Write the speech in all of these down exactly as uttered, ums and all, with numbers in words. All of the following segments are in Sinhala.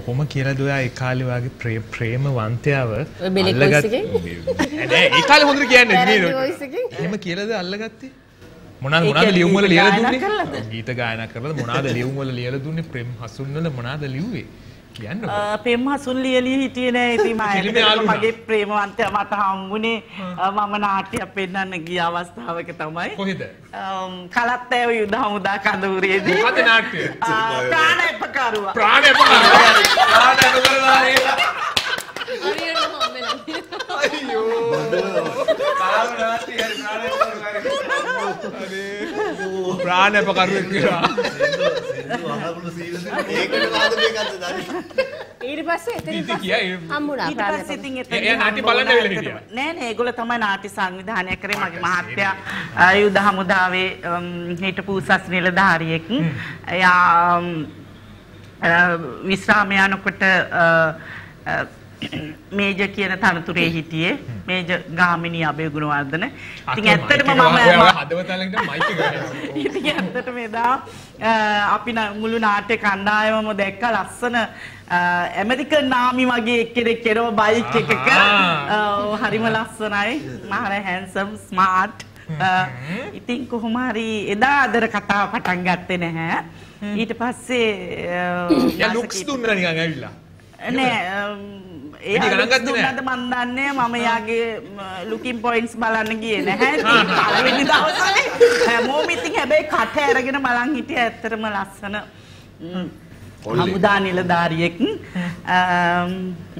ඔහොම කියලා දොයා ඒ කාලේ වාගේ ප්‍රේම වන්තයාව අල්ලගත්තේ. නෑ ඒ කාලේ හොඳට කියන්නේ නේද? එහෙම කියලාද අල්ලගත්තේ? මොනවාද මොනවාද ලියුම් වල ලියලා දුන්නේ? ගීත ගායනා කරලාද මොනවාද ලියුම් වල ලියලා දුන්නේ? ප්‍රේම හසුන් වල මොනවාද ලියුවේ? කියන්නකො. ප්‍රේම හසුන් ලියලිය හිටියේ නෑ ඉතින් මගේ ප්‍රේමවන්තයා මට හම්බුනේ මම නාට්‍යයක් පෙන්නන්න ගිය අවස්ථාවක තමයි. කොහෙද? කලත්තෑව යුද හමුදා කඳවුරේදී. මොකද නාට්‍යය? ප්‍රාණපකරුවා. ප්‍රාණපකරුවා. ප්‍රාණපකරුවා නේද? හරියට හම්බෙලා. අයියෝ. නාට්‍යය ප්‍රාණපකරුවා. ප්‍රාණපකරුවා කියලා. ඊට පස්සේ ඒගොල්ලෝ තමයි නාට්‍ය සංවිධානය කරේ. මගේ මහත්තයා යුද හමුදාවේ හිටපු උසස් නිලධාරියෙක්. එයා විශ්‍රාම යනකොට මේජ කියන තනතුරේ හිටියේ මේජ ගාමිණී අබේගුණවර්ධන. ඉතින් ඇත්තටම මම හදවතලකට මයික් ගහනවා. ඉතින් ඇත්තටම එදා අපි මුළු නාට්‍ය කණ්ඩායමම දැක්ක ලස්සන ඇමරිකන් නාමි වගේ එක්කෙනෙක් කෙරව බයික් එකක හරිම ලස්සනයි. මහා හැන්සම් ස්මාර්ට්. ඉතින් කොහොම හරි එදා අදර කතාව පටන් ගත්තේ නැහැ. ඊට පස්සේ යා ලුක්ස් දුන්නා නිකන් ඇවිල්ලා. නෑ ඒ ගණන් මන් දන්නේ මම යාගේ ලුකින් පොයින්ට්ස් බලන්න ගියේ නැහැ. පළවෙනි දවසේ හැමෝම ඉතින් හැබැයි කට ඇරගෙන බලන් හිටිය ඇත්තටම ලස්සන හමුදා නිලධාරියෙක්.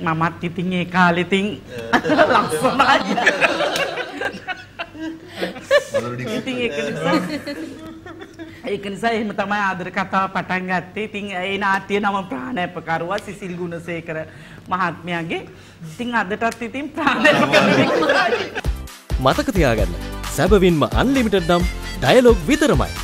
මමත් ඉතින් ඒ කාලේ ඉතින් ලස්සනයි. ඉතින් ඒක නිසා ඒක නිසා එහෙම තමයි ආදර කතාව පටන් ගත්තේ. ඉතින් ඒ නාට්‍ය නම ප්‍රාණපකරුවා සිසිල් ගුණසේකර මහත්මයාගේ. ඉතින් අදටත් ඉතින් ප්‍රාණපකරුවා. මතක තියාගන්න සැබවින්ම අන්ලිමිටඩ් නම් ඩයලොග් විතරමයි.